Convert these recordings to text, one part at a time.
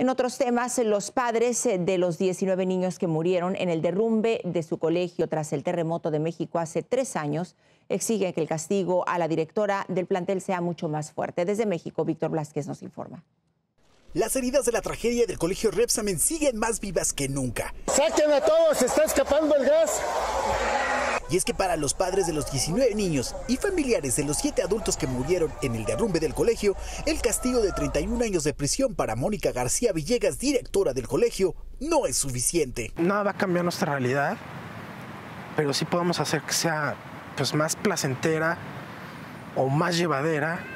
En otros temas, los padres de los 19 niños que murieron en el derrumbe de su colegio tras el terremoto de México hace 3 años exigen que el castigo a la directora del plantel sea mucho más fuerte. Desde México, Víctor Blázquez nos informa. Las heridas de la tragedia del Colegio Rébsamen siguen más vivas que nunca. ¡Sáquen a todos! ¡Se está escapando el gas! Y es que para los padres de los 19 niños y familiares de los 7 adultos que murieron en el derrumbe del colegio, el castigo de 31 años de prisión para Mónica García Villegas, directora del colegio, no es suficiente. Nada va a cambiar nuestra realidad, pero sí podemos hacer que sea más placentera o más llevadera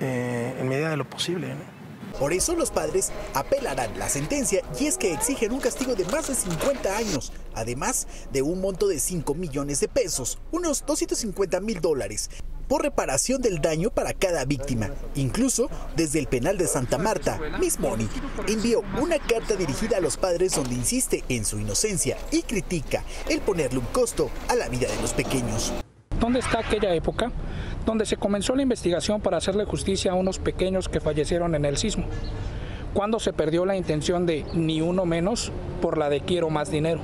en medida de lo posible, ¿no? Por eso los padres apelarán la sentencia y es que exigen un castigo de más de 50 años, además de un monto de 5 millones de pesos, unos 250 mil dólares, por reparación del daño para cada víctima. Incluso desde el penal de Santa Marta, Miss Moni envió una carta dirigida a los padres donde insiste en su inocencia y critica el ponerle un costo a la vida de los pequeños. ¿Dónde está aquella época donde se comenzó la investigación para hacerle justicia a unos pequeños que fallecieron en el sismo? ¿Cuándo se perdió la intención de ni uno menos por la de quiero más dinero?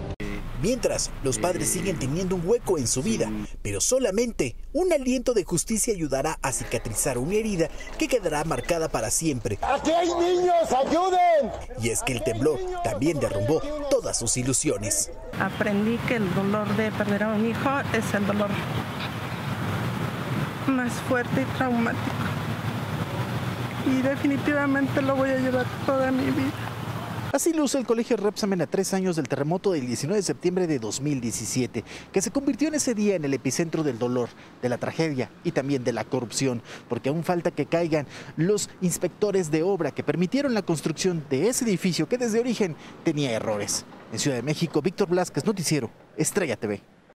Mientras, los padres siguen teniendo un hueco en su vida, pero solamente un aliento de justicia ayudará a cicatrizar una herida que quedará marcada para siempre. ¡Aquí hay niños! ¡Ayuden! Y es que el temblor también derrumbó todas sus ilusiones. Aprendí que el dolor de perder a un hijo es el dolor más fuerte y traumático. Y definitivamente lo voy a llevar toda mi vida. Así luce el Colegio Rébsamen a 3 años del terremoto del 19 de septiembre de 2017, que se convirtió en ese día en el epicentro del dolor, de la tragedia y también de la corrupción, porque aún falta que caigan los inspectores de obra que permitieron la construcción de ese edificio que desde origen tenía errores. En Ciudad de México, Víctor Blázquez, Noticiero, Estrella TV.